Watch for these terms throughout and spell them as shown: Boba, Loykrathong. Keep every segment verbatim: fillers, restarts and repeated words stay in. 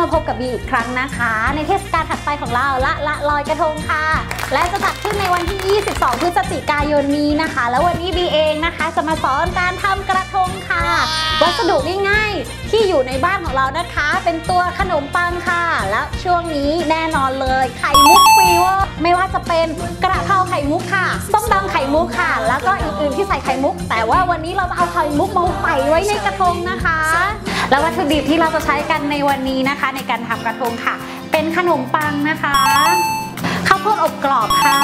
มาพบกับบีอีกครั้งนะคะในเทศกาลถัดไปของเราละละลอยกระทงค่ะและจะจัดขึ้นในวันที่ยี่สิบสองพฤศจิกายนนี้นะคะแล้ววันนี้บีเองนะคะจะมาสอนการทำกระทงค่ะวัสดุง่ายๆที่อยู่ในบ้านของเรานะคะเป็นตัวขนมปังค่ะแล้วช่วงนี้แน่นอนเลยไข่มุกฟีเวอร์ไม่ว่าจะเป็นกระเพราไข่มุกค่ะส้มตำไข่มุกค่ะแล้วก็อื่นๆที่ใส่ไข่มุกแต่ว่าวันนี้เราจะเอาไข่มุกมาใส่ไว้ในกระทงนะคะแล้ววัตถุดิบที่เราจะใช้กันในวันนี้นะคะในการทำกระทงค่ะเป็นขนมปังนะคะข้าวโพดอบกรอบค่ะ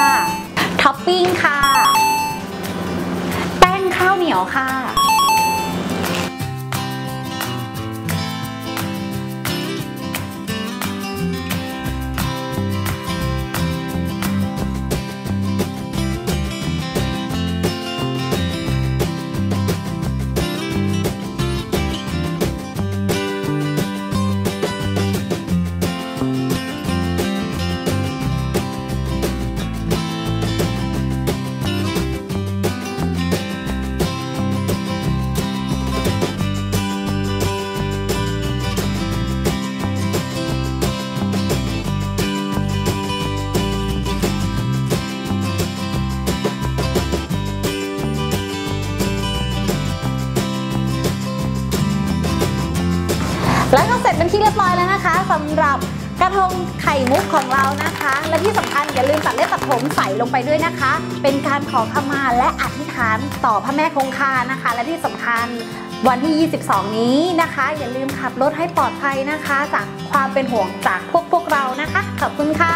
ท็อปปิ้งค่ะแป้งข้าวเหนียวค่ะแล้วก็เสร็จเป็นที่เรียบร้อยแล้วนะคะสำหรับกระทงไข่มุกของเรานะคะและที่สำคัญอย่าลืมตัดเล็บตัดผมใส่ลงไปด้วยนะคะเป็นการขอขมาและอธิษฐานต่อพระแม่คงคานะคะและที่สำคัญวันที่ยี่สิบสองนี้นะคะอย่าลืมขับรถให้ปลอดภัยนะคะจากความเป็นห่วงจากพวกพวกเรานะคะขอบคุณค่ะ